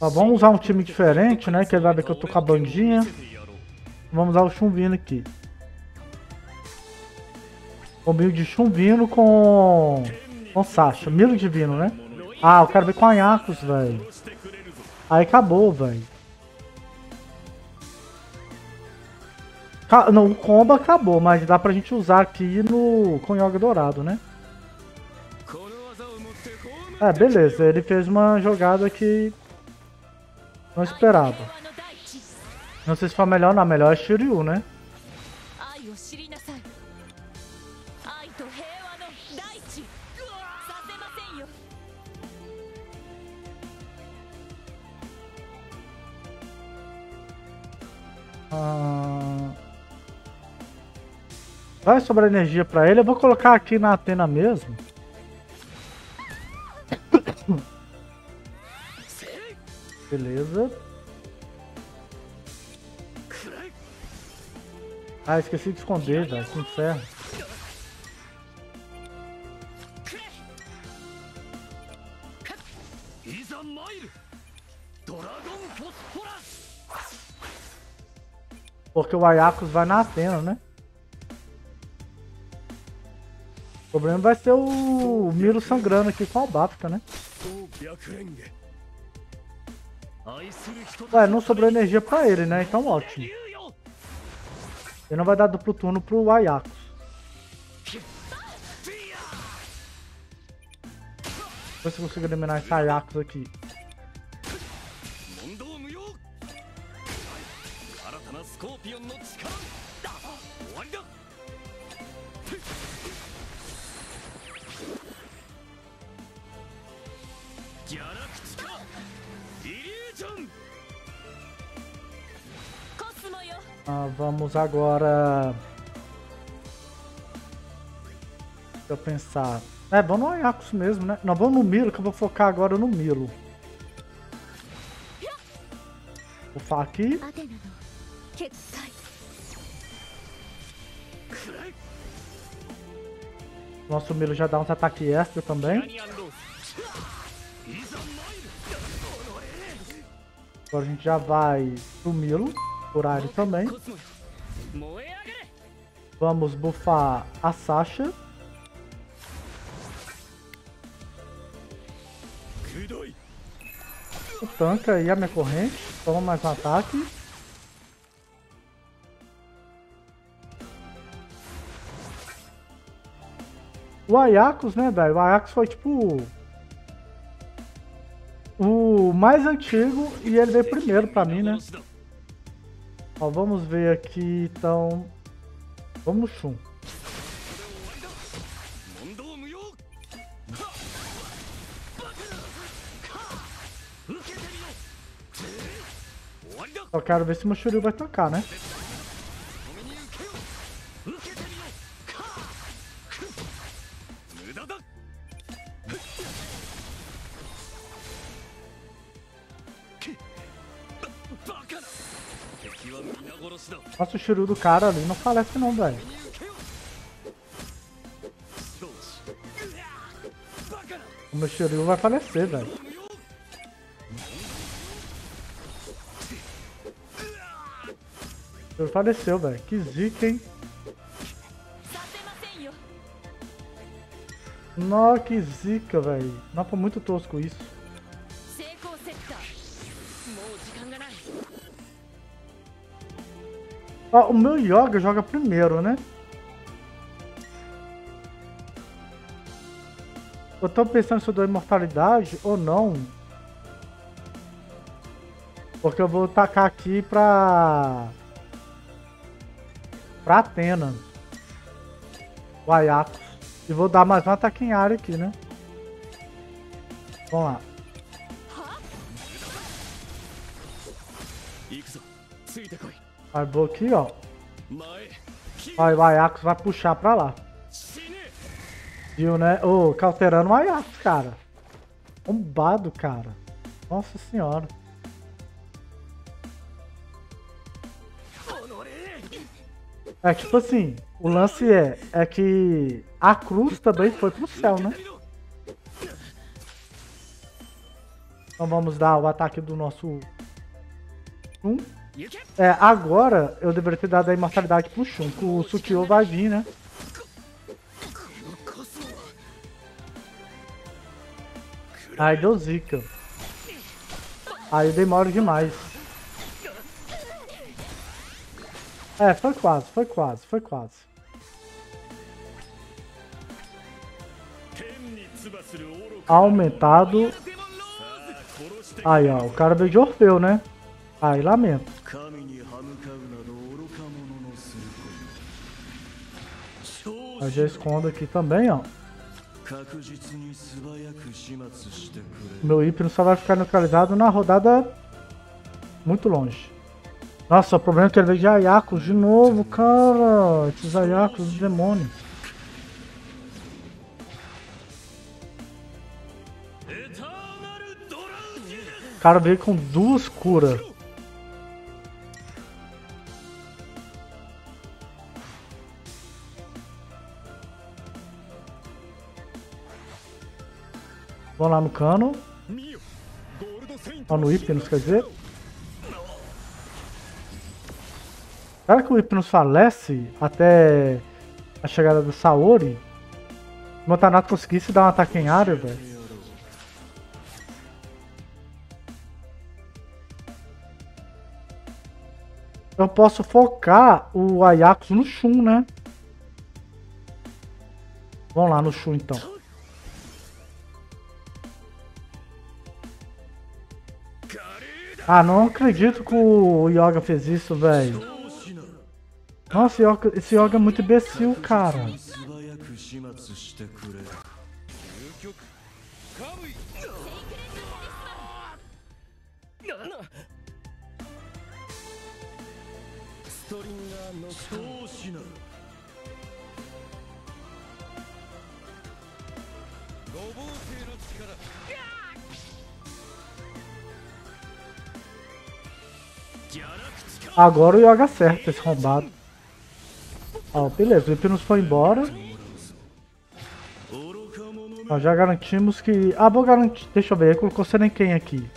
Ó, vamos usar um time diferente, né? Que sabe que eu tô com a bandinha. Vamos usar o Chumbinho aqui. Combinho de Chumbinho com Sacha. Miro divino, né? Ah, eu quero ver com Aiacos, velho. Aí acabou, velho. Não, o combo acabou, mas dá pra gente usar aqui no com Ioga Dourado, né? É, beleza, ele fez uma jogada que não esperava. Não sei se foi melhor, não. Melhor é Shiryu, né? Vai sobrar energia pra ele. Eu vou colocar aqui na Atena mesmo. Beleza. Ah, esqueci de esconder, velho. Que inferno. Porque o Aiacos vai na Atena, né? O problema vai ser o Miro sangrando aqui com a Bapka, né? Ué, não sobrou energia pra ele, né? Então ótimo. Ele não vai dar duplo turno pro Aiacos. Vou ver se eu consigo eliminar esse Aiacos aqui. Ah, vamos agora. Deixa eu pensar. É, vamos no Aiacos mesmo, né? Não, vamos no Milo, que eu vou focar agora no Milo. Vou Fáki. Nosso Milo já dá uns ataques extra também. Agora a gente já vai pro Milo. Horário também. Vamos buffar a Sacha. O tanque aí, a minha corrente. Toma mais um ataque. O Aiacos, né, velho? O Aiacos foi tipo o mais antigo e ele veio primeiro pra mim, né? Ó, vamos ver aqui, então. Vamos no Shun. Só quero ver se o Mushuru vai tocar, né? Nossa, o Shiryu do cara ali não falece não, velho. O meu Shiryu vai falecer, velho. O Shiryu faleceu, velho. Que zica, hein? Nossa, que zica, velho. Não, foi muito tosco isso. Ó, o meu Ioga joga primeiro, né? Eu tô pensando se eu dou imortalidade ou não. Porque eu vou tacar aqui pra Atena. O Aiacos. E vou dar mais um ataque em área aqui, né? Vamos lá. Aí vou aqui, ó. Aí o Aiacos vai puxar pra lá. Viu, né? Ô, cauterando o Aiacos, cara. Bombado, cara. Nossa senhora. É tipo assim, o lance é que a Cruz também foi pro céu, né? Então vamos dar o ataque do nosso Shun. É, agora eu deveria ter dado a imortalidade pro Shun, que o Sukiô vai vir, né? Aí deu zica. Aí eu demoro demais. É, foi quase, foi quase, foi quase. Aumentado. Aí, ó, o cara veio de Orfeu, né? Aí, lamento. Eu já escondo aqui também, ó. Meu Ipno só vai ficar neutralizado na rodada muito longe. Nossa, o problema é que ele veio de Aiacos de novo, cara. Esses Aiacos do demônio. O cara veio com duas curas. Vamos lá no Cano. Ó, no Ipno, quer dizer. Será que o Ipno falece até a chegada do Saori? O Motanato conseguisse dar um ataque em área, velho. Eu posso focar o Aiacos no Shun, né? Vamos lá no Shun, então. Ah, não acredito que o Ioga fez isso, velho. Nossa, esse Ioga é muito imbecil, cara. Agora o Ioga acerta esse rombado. Ó, beleza, o Ipno foi embora. Ó, já garantimos que... Ah, vou garantir... Deixa eu ver, ele colocou sendo em quem aqui?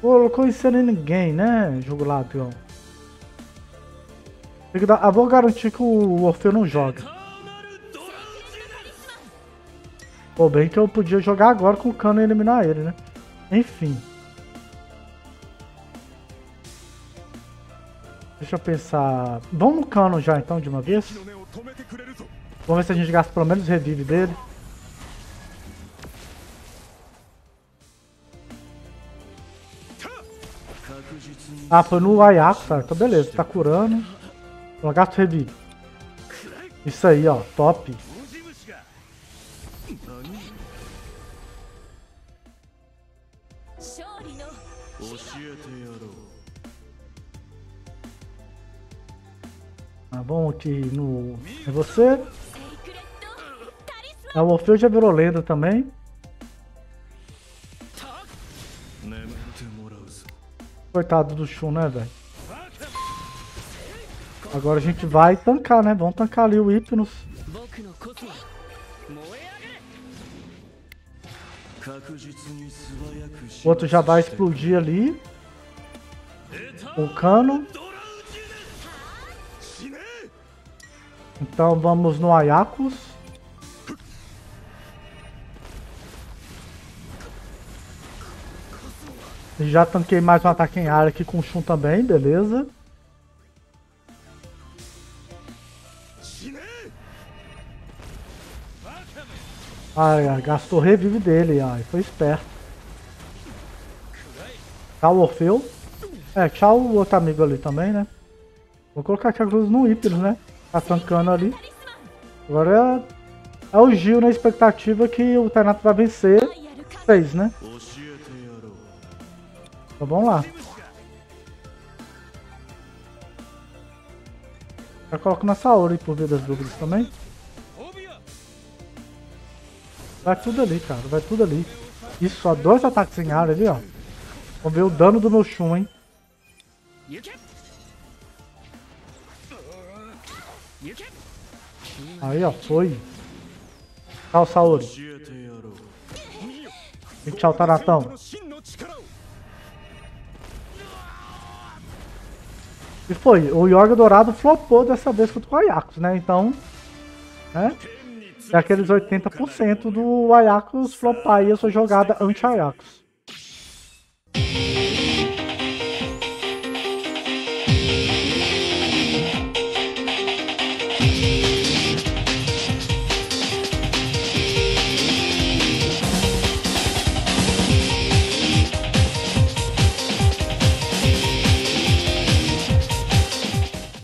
Colocou sendo em ninguém, né, jogo lábio? Ah, vou garantir que o Orfeu não joga. Pô, bem que eu podia jogar agora com o Cano e eliminar ele, né? Enfim. Deixa eu pensar... Vamos no Cano já, então, de uma vez. Vamos ver se a gente gasta pelo menos o revive dele. Ah, foi no Aiacos, tá? Então beleza, tá curando. Eu gasto o revive. Isso aí, ó, top. Tá bom aqui no... É você. O Orfeu já virou lenda também. Coitado do Shun, né, velho? Agora a gente vai tancar, né? Vamos tancar ali o Ipno. O outro já vai explodir ali. O Cano. Então vamos no Aiacos. Já tanquei mais um ataque em área aqui com o Shun também, beleza. Ai, gastou o revive dele, ai, foi esperto. Tchau, Orfeu. É, tchau o outro amigo ali também, né? Vou colocar aqui a Cruz no Ipno, né? Tá tancando ali. Agora é o Gil na expectativa que o Tainato vai vencer. 6, né? Então vamos lá. Já coloco na Saori por via das dúvidas também. Vai tudo ali, cara. Vai tudo ali. Isso, só 2 ataques em área ali, ó. Vamos ver o dano do meu Shun, hein. Aí, ó, foi. Tchau, Saori. E tchau, Taratão. E foi, o Ioga Dourado flopou dessa vez contra o Aiacos, né? Então, né? É aqueles 80% do Aiacos flopar aí a sua jogada anti-Aiacos.